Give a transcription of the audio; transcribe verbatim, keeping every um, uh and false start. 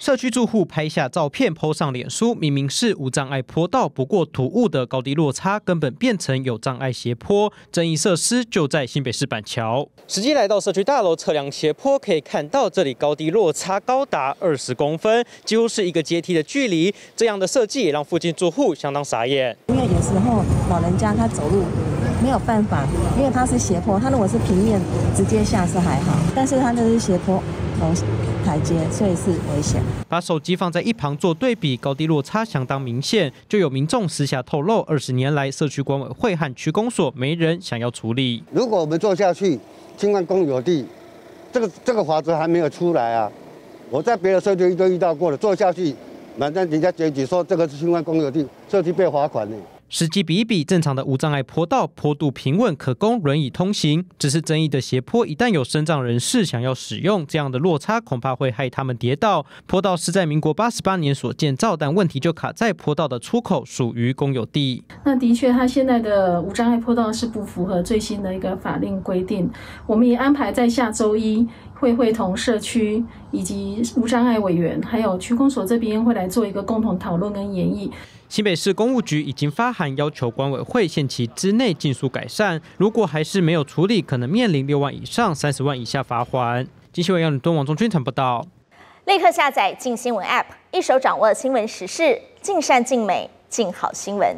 社区住户拍下照片 po 上脸书，明明是无障碍坡道，不过突兀的高低落差根本变成有障碍斜坡。争议设施就在新北市板桥。实际来到社区大楼测量斜坡，可以看到这里高低落差高达二十公分，几乎是一个阶梯的距离。这样的设计也让附近住户相当傻眼，因为有时候老人家他走路。 没有办法，因为它是斜坡，它如果是平面直接下是还好，但是它这是斜坡，哦，台阶，所以是危险。把手机放在一旁做对比，高低落差相当明显。就有民众私下透露，二十年来社区管委会和区公所没人想要处理。如果我们做下去，侵犯公有地，这个这个法则还没有出来啊！我在别的社区都遇到过了，做下去，反正人家检举说这个是侵犯公有地，社区被罚款呢。 实际比一比，正常的无障碍坡道坡度平稳，可供轮椅通行。只是争议的斜坡，一旦有身障人士想要使用，这样的落差恐怕会害他们跌倒。坡道是在民国八十八年所建造，但问题就卡在坡道的出口属于公有地。那的确，它现在的无障碍坡道是不符合最新的一个法令规定。我们也安排在下周一。 会会同社区以及无障碍委员，还有区公所这边会来做一个共同讨论跟研议。新北市公务局已经发函要求管委会限期之内尽速改善，如果还是没有处理，可能面临六万以上三十万以下罚款。经新闻杨吕敦、王中军报道。立刻下载《镜新闻》App， 一手掌握新闻时事，尽善尽美，尽好新闻。